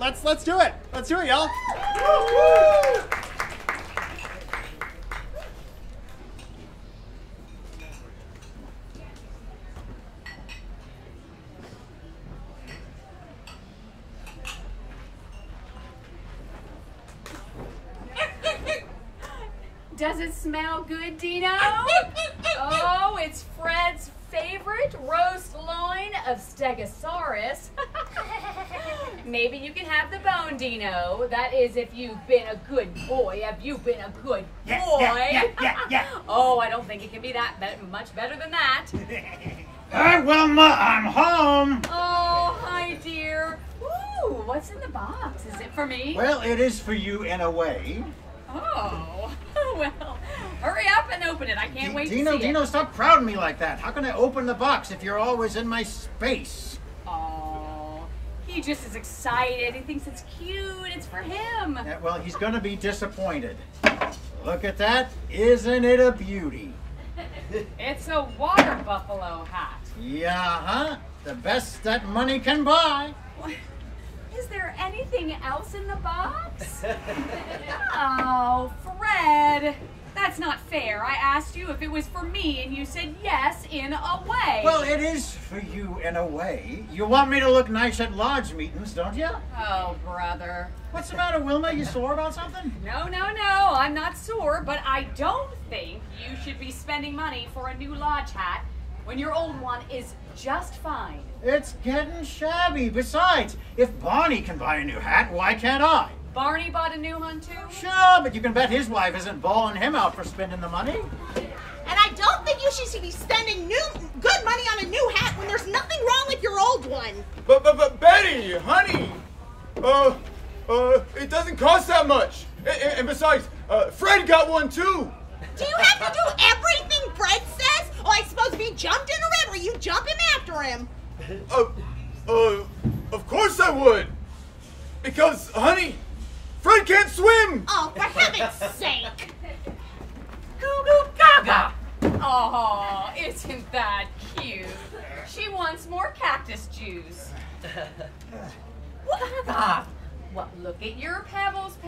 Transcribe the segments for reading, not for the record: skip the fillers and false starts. Let's do it. Let's do it, y'all. Does it smell good, Dino? Oh, it's Fred's favorite roast loin of Stegosaurus. Maybe you can have the bone, Dino. That is if you've been a good boy. Have you been a good boy? Yeah. Oh, I don't think it can be that much better than that. Hi, Wilma, I'm home. Oh, hi, dear. Ooh, what's in the box? Is it for me? Well, it is for you in a way. Oh, well, hurry up and open it. I can't wait to see it. Dino, stop crowding me like that. How can I open the box if you're always in my space? Oh, he just is excited. He thinks it's cute. It's for him. Yeah, well, he's going to be disappointed. Look at that. Isn't it a beauty? It's a water buffalo hat. Yeah, huh? The best that money can buy. What? Is there anything else in the box? Oh, Fred, that's not fair. I asked you if it was for me and you said yes in a way. Well, it is for you in a way. You want me to look nice at lodge meetings, don't you? Oh, brother. What's the matter, Wilma? You sore about something? No, I'm not sore, but I don't think you should be spending money for a new lodge hat when your old one is just fine. It's getting shabby. Besides, if Barney can buy a new hat, why can't I? Barney bought a new one too? Sure, but you can bet his wife isn't bawling him out for spending the money. And I don't think you should be spending good money on a new hat when there's nothing wrong with your old one. But Betty, honey, it doesn't cost that much. And besides, Fred got one too. Do you have to do everything Fred says? Well, I suppose if he jumped in a river, you jump him after him. Of course I would. Because, honey, Fred can't swim. Oh, for heaven's sake. Goo goo gaga. Oh, isn't that cute? She wants more cactus juice. Well, look at your pebbles.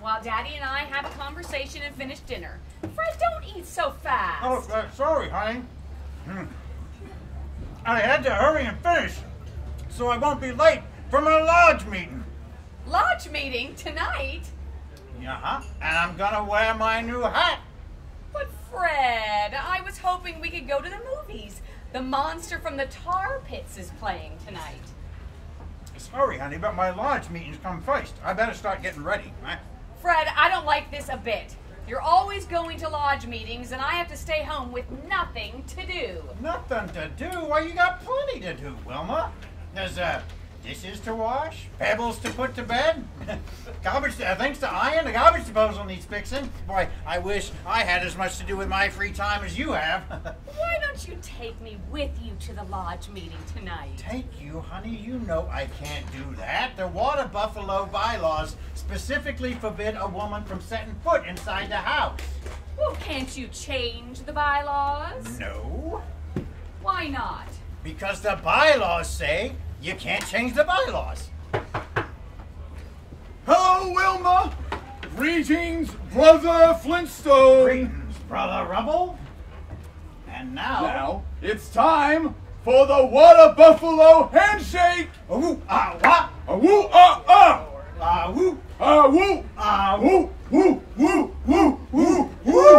While Daddy and I have a conversation and finish dinner. Fred, don't eat so fast. Oh, sorry, honey. I had to hurry and finish so I won't be late for my lodge meeting. Lodge meeting? Tonight? Yeah, and I'm gonna wear my new hat. But Fred, I was hoping we could go to the movies. The monster from the tar pits is playing tonight. Sorry, honey, but my lodge meeting's come first. I better start getting ready, right? Fred, I don't like this a bit. You're always going to lodge meetings, and I have to stay home with nothing to do. Nothing to do? Well, you got plenty to do, Wilma. There's dishes to wash, pebbles to put to bed, garbage things to iron, the garbage disposal needs fixing. Boy, I wish I had as much to do with my free time as you have. Why don't you take me with you to the lodge meeting tonight? Take you, honey? You know I can't do that. The water buffalo bylaws specifically forbid a woman from setting foot inside the house. Well, can't you change the bylaws? No. Why not? Because the bylaws say you can't change the bylaws. Hello, Wilma. Greetings, Brother Flintstone. Greetings, Brother Rubble. And now it's time for the water buffalo handshake. Awoo, ah, wah. Awoo, ah, ah. Awoo, ah, woo. Ah, woo, woo, woo, woo, woo, woo.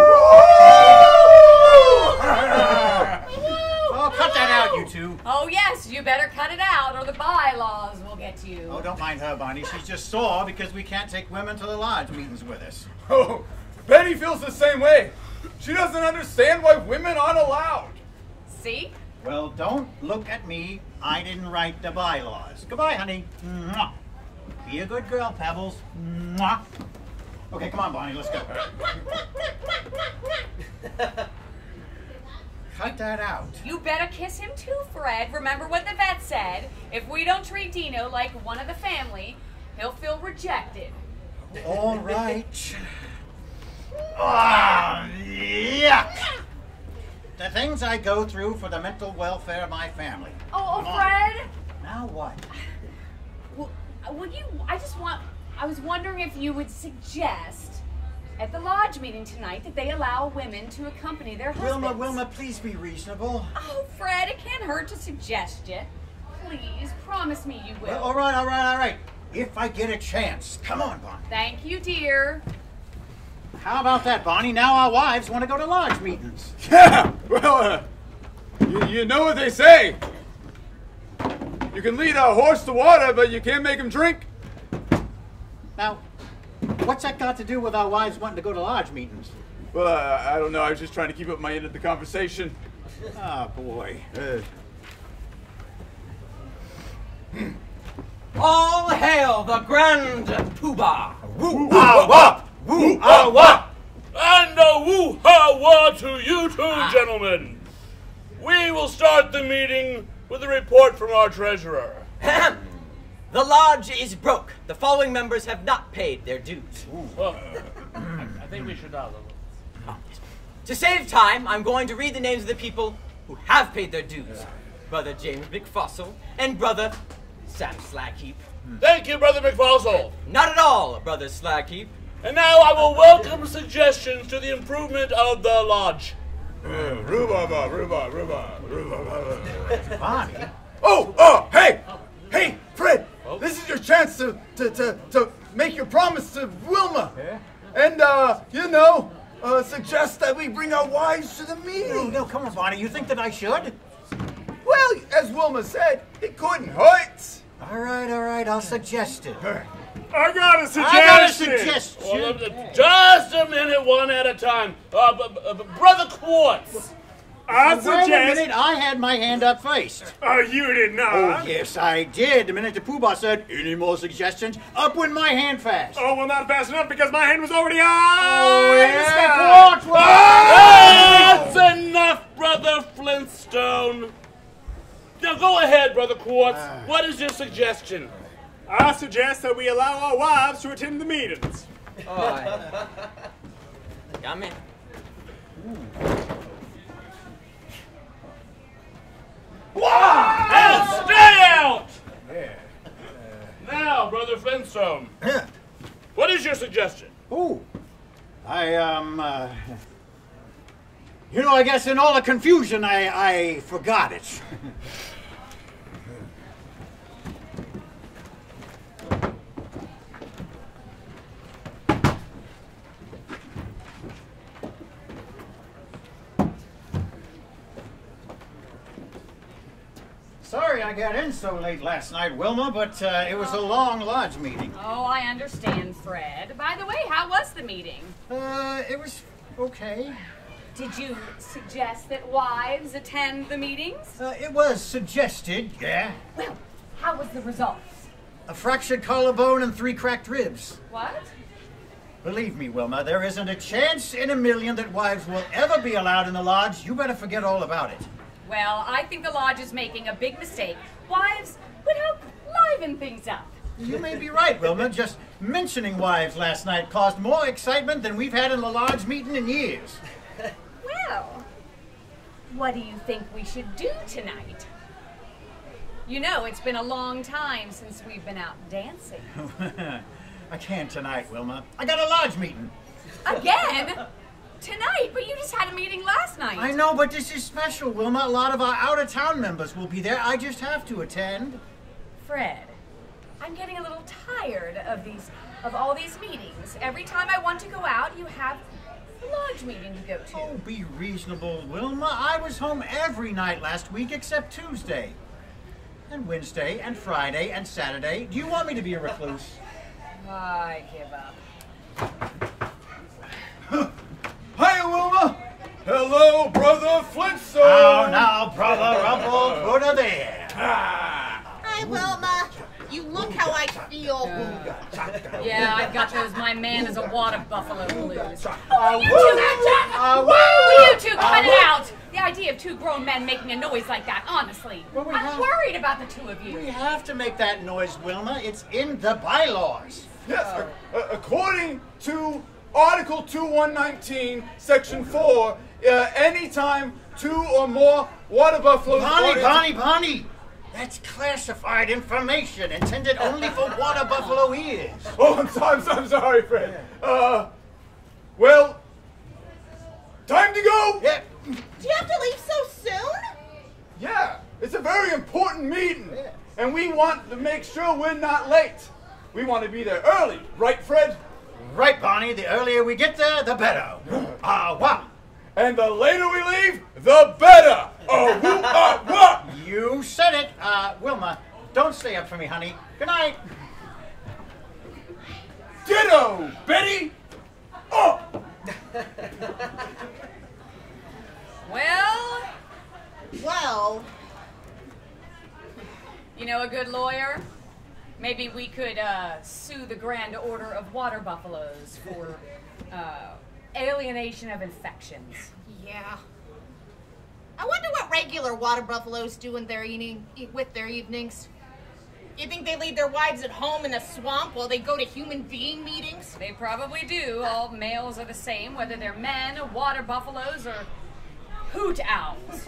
Cut that out, you two. Oh, yes, you better cut it out or the bylaws will get you. Oh, don't mind her, Bonnie. She's just sore because we can't take women to the lodge meetings with us. Oh, Betty feels the same way. She doesn't understand why women aren't allowed. See? Well, don't look at me. I didn't write the bylaws. Goodbye, honey. Mwah. Be a good girl, Pebbles. Mwah. Okay, come on, Bonnie. Let's go. Cut that out. You better kiss him too, Fred. Remember what the vet said. If we don't treat Dino like one of the family, he'll feel rejected. All right. Ah, yuck. The things I go through for the mental welfare of my family. Oh, Fred? Now what? Well, I was wondering if you would suggest at the lodge meeting tonight that they allow women to accompany their husbands. Wilma, please be reasonable. Oh, Fred, it can't hurt to suggest it. Please, promise me you will. Well, all right. If I get a chance. Come on, Bonnie. Thank you, dear. How about that, Bonnie? Now our wives want to go to lodge meetings. Yeah, well, you know what they say. You can lead a horse to water, but you can't make him drink. Now, what's that got to do with our wives wanting to go to lodge meetings? Well, I don't know. I was just trying to keep up my end of the conversation. Oh, boy. All hail the Grand Poobah! Woo-ah-wah! Woo-ah-wah! And a woo-ha-wah to you two, gentlemen! We will start the meeting with a report from our treasurer. The lodge is broke. The following members have not paid their dues. Well, I think we should not. To save time, I'm going to read the names of the people who have paid their dues. Yeah. Brother James McFossil and Brother Sam Slagheep. Thank you, Brother McFossil. Not at all, Brother Slagheep. And now I will welcome suggestions to the improvement of the lodge. Rhubarb. Bonnie. Oh, hey, Fred. This is your chance to make your promise to Wilma, and suggest that we bring our wives to the meeting. No, come on, Bonnie. You think that I should? Well, as Wilma said, it couldn't hurt. All right. I'll suggest it. I got a suggestion. Well, just a minute, one at a time. Brother Quartz. Wait a minute, I had my hand up first. Oh, you did not. Oh, yes, I did. The minute the Poobah said, any more suggestions, up went my hand fast. Oh, well, not fast enough because my hand was already up. Oh, yeah. Mr. Quartz. Oh, that's enough, Brother Flintstone. Now, go ahead, Brother Quartz. What is your suggestion? I suggest that we allow our wives to attend the meetings. Oh, yummy. Wow! Now stay out! Yeah. Now, Brother Fensome, what is your suggestion? Oh, I guess in all the confusion, I forgot it. Sorry I got in so late last night, Wilma, but it was a long lodge meeting. Oh, I understand, Fred. By the way, how was the meeting? It was okay. Did you suggest that wives attend the meetings? It was suggested, yeah. Well, how was the result? A fractured collarbone and 3 cracked ribs. What? Believe me, Wilma, there isn't a chance in a million that wives will ever be allowed in the lodge. You better forget all about it. Well, I think the lodge is making a big mistake. Wives would help liven things up. You may be right, Wilma. Just mentioning wives last night caused more excitement than we've had in the lodge meeting in years. Well, what do you think we should do tonight? You know, it's been a long time since we've been out dancing. I can't tonight, Wilma. I got a lodge meeting. Again? Tonight, but you just had a meeting last night. I know, but this is special, Wilma. A lot of our out-of-town members will be there. I just have to attend. Fred, I'm getting a little tired of all these meetings. Every time I want to go out, you have a lodge meeting to go to. Oh, be reasonable, Wilma. I was home every night last week except Tuesday, and Wednesday, and Friday, and Saturday. Do you want me to be a recluse? I give up. Hiya, Wilma! Hello, Brother Flintstone! Oh, now, Brother Rubble, go to there! Hi, Wilma! You look how I feel! Yeah, I've got those my man is a water buffalo blues. Will you two cut it out? The idea of 2 grown men making a noise like that, honestly. Well, I'm worried about the 2 of you. We have to make that noise, Wilma. It's in the bylaws. Yes, according to Article 2119, Section 4, anytime 2 or more water buffaloes... Bonnie! That's classified information intended only for water buffalo ears. Oh, I'm sorry, Fred. Yeah. Well, time to go! Yeah. Do you have to leave so soon? Yeah, it's a very important meeting, yes. And we want to make sure we're not late. We want to be there early, right, Fred? Right, Barney. The earlier we get there, the better. Wah. And the later we leave, the better. Oh, who what? You said it. Wilma, don't stay up for me, honey. Good night. Ditto, Betty. Oh. Well. You know a good lawyer? Maybe we could sue the Grand Order of Water Buffaloes for alienation of infections. Yeah. I wonder what regular water buffaloes do in their evenings. You think they leave their wives at home in a swamp while they go to human being meetings? They probably do. All males are the same, whether they're men, water buffaloes, or hoot owls.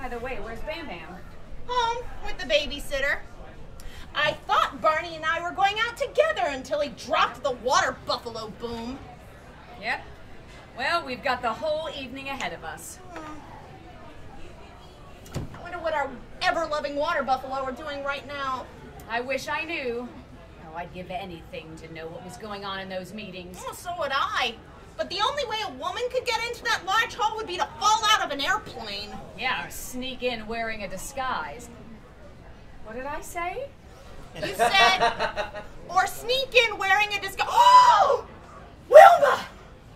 By the way, where's Bam Bam? Home with the babysitter. I thought Barney and I were going out together until he dropped the water buffalo boom. Yep. Well, we've got the whole evening ahead of us. I wonder what our ever-loving water buffalo are doing right now. I wish I knew. Oh, I'd give anything to know what was going on in those meetings. Oh, so would I. But the only way a woman could get into that large hole would be to fall out of an airplane. Yeah, or sneak in wearing a disguise. What did I say? You said, or sneak in wearing a disguise. Oh! Wilma!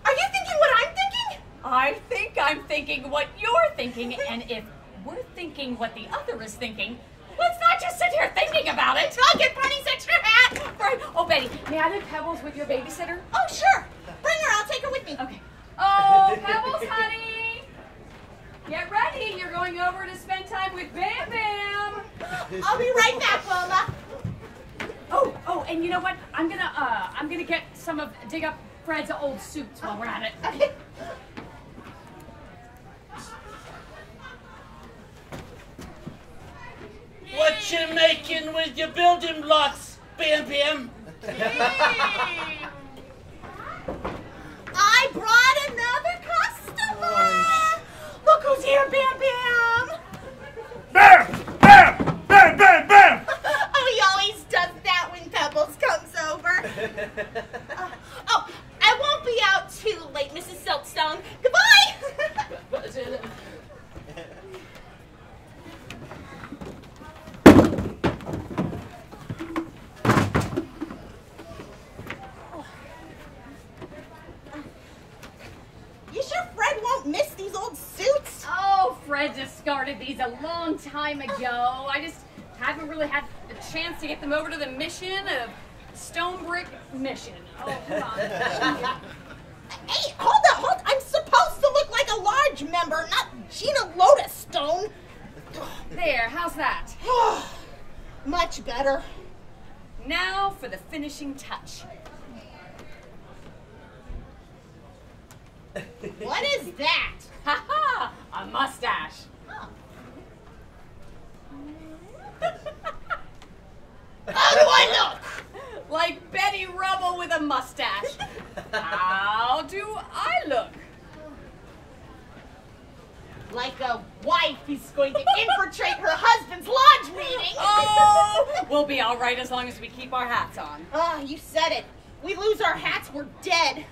Are you thinking what I'm thinking? I think I'm thinking what you're thinking, and if we're thinking what the other is thinking, let's not just sit here thinking about it. I'll get Barney's extra hat. Right. Oh, Betty, may I do Pebbles with your babysitter? Oh, sure. Bring her. I'll take her with me. Okay. Oh, Pebbles, honey. Get ready. You're going over to spend time with Bam Bam. I'll be right back, Wilma. Oh, and you know what? I'm gonna get some of dig up Fred's old suits while we're at it. What you making with your building blocks, Bam Bam? I brought another customer. Look who's here, Bam Bam. Bam, bam, bam, bam, bam. Oh, he always does that when Pebbles comes over. Oh, I won't be out too late, Mrs. Siltstone. Goodbye. Miss these old suits? Oh, Fred discarded these a long time ago. I just haven't really had a chance to get them over to the mission of Stonebrick Mission. Oh, hold on. Hey, hold on. I'm supposed to look like a large member, not Gina Lotus Stone. There, how's that? Much better. Now for the finishing touch. What is that? Ha ha! A mustache. Oh. How do I look? Like Betty Rubble with a mustache. How do I look? Like a wife who's going to infiltrate her husband's lodge meeting. Oh, we'll be all right as long as we keep our hats on. Oh, you said it. We lose our hats, we're dead.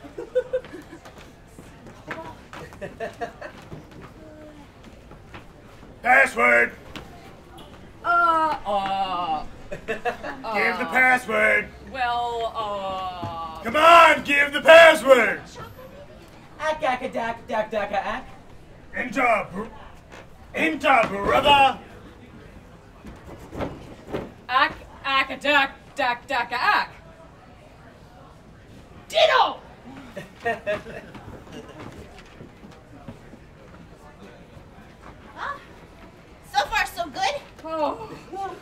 Password! Give the password! Well, Come on, give the password! Ack, ack, ack, ack, ack, ack, ack. Enter, brother! Ack, ack, ack, ack, ack, ack, ack. Ditto! So far, so good. Oh.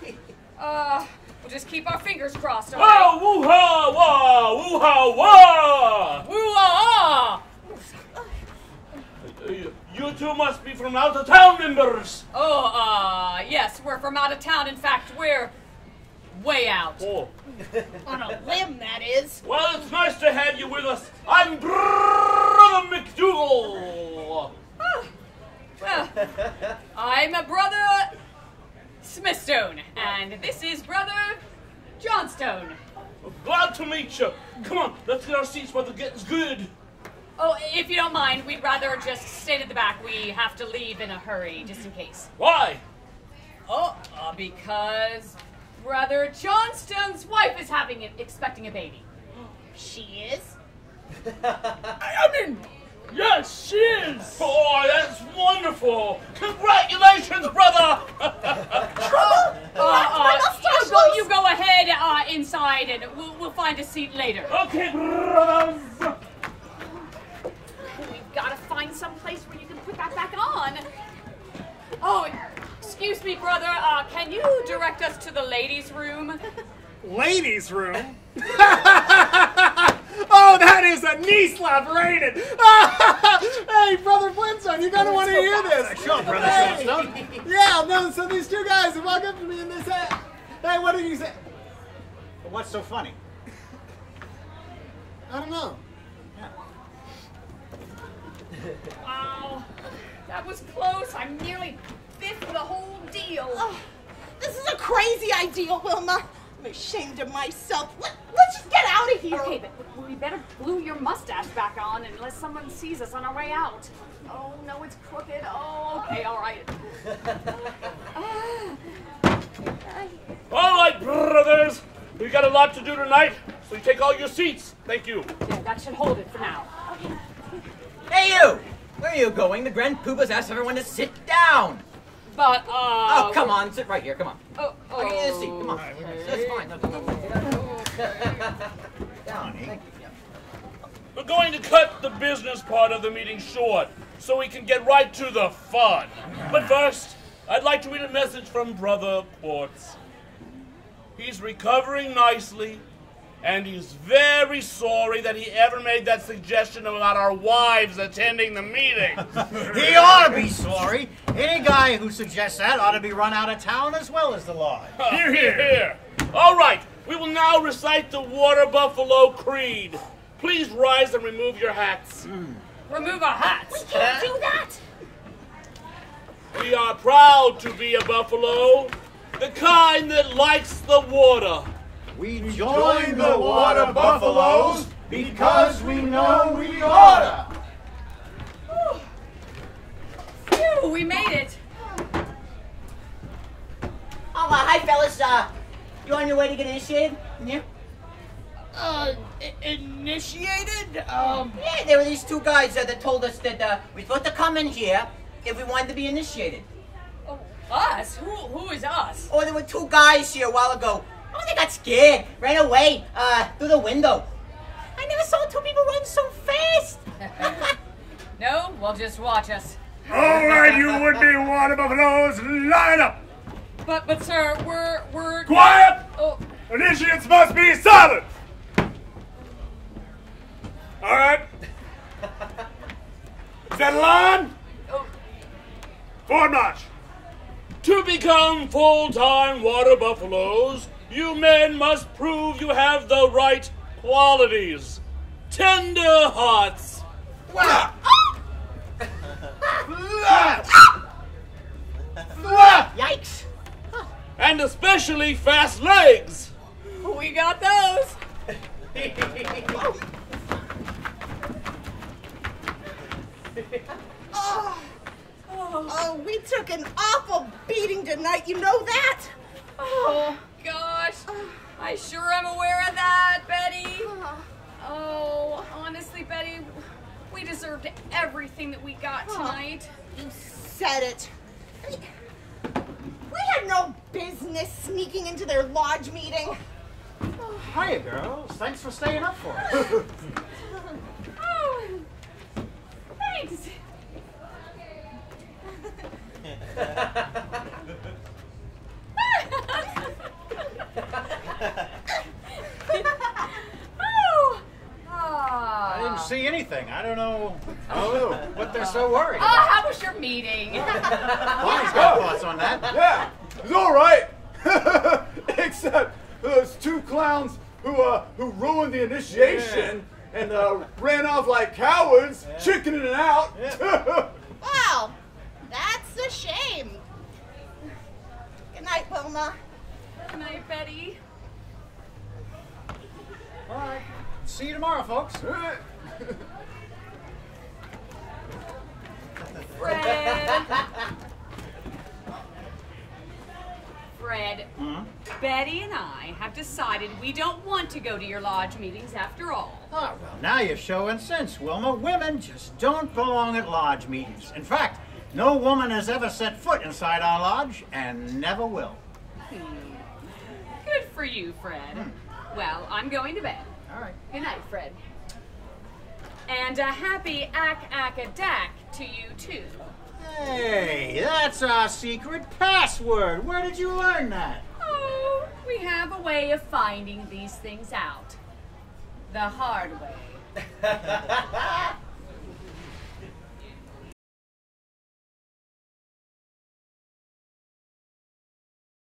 We'll just keep our fingers crossed, okay? Oh, woo-ha, wah, woo-ha, wah! Woo-ha, wah! You two must be from out-of-town members. Oh, yes, we're from out of town. In fact, we're way out. Oh. On a limb, that is. Well, it's nice to have you with us. I'm Brother McDougall. Oh. Well, I'm a Brother Smithstone, and this is Brother Johnstone. Glad to meet you. Come on, let's get our seats while the getting's good. Oh, if you don't mind, we'd rather just stay to the back. We have to leave in a hurry, just in case. Why? Oh, because Brother Johnstone's wife is expecting a baby. She is? I mean, yes, she is. Oh, that's wonderful. Congratulations, brother. You go ahead inside, and we'll find a seat later. Okay, brothers. Gotta find some place where you can put that back on. Oh, excuse me, brother. Can you direct us to the ladies' room? Ladies' room? Oh, that is a knee slap rated. Hey, Brother Flintstone, you're gonna want to hear this. Sure, Brother Flintstone. Hey. Yeah, no. So these two guys have walked up to me and they said, "Hey, what did you say?" What's so funny? I don't know. Wow, that was close. I'm nearly biffed the whole deal. Oh, this is a crazy idea, Wilma. I'm ashamed of myself. Let's just get out of here. Okay, but we better glue your mustache back on unless someone sees us on our way out. Oh, no, it's crooked. Oh, okay, all right. All right, brothers. We got a lot to do tonight, so you take all your seats. Thank you. Yeah, that should hold it for now. Okay. Hey, you! Where are you going? The Grand Poobah's asked everyone to sit down! But, oh, come on, sit right here, come on. Oh, I'll give you this seat, come on. Okay. That's fine. No, come on. Down, thank you. We're going to cut the business part of the meeting short, so we can get right to the fun. But first, I'd like to read a message from Brother Portz. He's recovering nicely. And he's very sorry that he ever made that suggestion about our wives attending the meeting. He ought to be sorry. Any guy who suggests that ought to be run out of town as well as the law. Hear, hear, hear. All right, we will now recite the Water Buffalo Creed. Please rise and remove your hats. Mm. Remove our hats? We can't do that. We are proud to be a buffalo, the kind that likes the water. We join the Water Buffaloes because we know we oughta. Phew, we made it. Oh, hi, fellas. You on your way to get initiated? Yeah. Initiated? Yeah, there were these two guys that told us that we were supposed to come in here if we wanted to be initiated. Oh, us? Who is us? Oh, there were two guys here a while ago. Oh, they got scared, ran away through the window. I never saw two people run so fast. No, well, just watch us. All right, you would-be water buffaloes, line up. But, sir, we're quiet. Oh. Initiates must be silent. All right. Is that a line? Oh. Forward march. To become full-time water buffaloes, you men must prove you have the right qualities. Tender hearts. Flat. Flat. Flat. Yikes. And especially fast legs. We got those. Oh, we took an awful beating tonight. You know that? Oh. Gosh, I sure am aware of that, Betty. Oh, honestly, Betty, we deserved everything that we got tonight. You said it. I mean, we had no business sneaking into their lodge meeting. Oh. Hiya, girls. Thanks for staying up for us. Oh, thanks. anything. I don't know what they're so worried about. Oh, how was your meeting? Bonnie's got thoughts on that. Yeah, it was all right. Except those two clowns who ruined the initiation and ran off like cowards, chickening it out. Yeah. Wow, that's a shame. Good night, Wilma. Good night, Betty. All right. See you tomorrow, folks. Fred. Fred, Betty and I have decided we don't want to go to your lodge meetings after all. Oh, well, now you're showing sense, Wilma. Women just don't belong at lodge meetings. In fact, no woman has ever set foot inside our lodge and never will. Good for you, Fred. Well, I'm going to bed. All right. Good night, Fred. And a happy ack-ack-a-dack to you, too. Hey, that's our secret password. Where did you learn that? Oh, we have a way of finding these things out. The hard way.